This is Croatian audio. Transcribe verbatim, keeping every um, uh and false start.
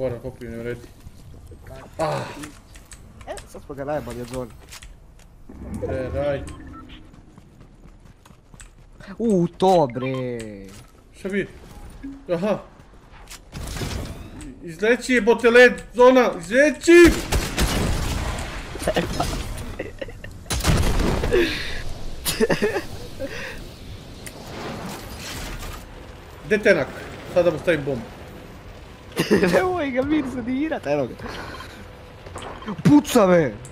Guarda, qua qui ne ready. Ah! Eh, sta spagando la body zone. Eh, dai. Uh, ottobre. Šabir. Aha. Izleći botele zona, izleći! Gdje Tenak? Sada mu stavim bombu. Nemoj ga, Mirza, ne ira Tenak. Puca me!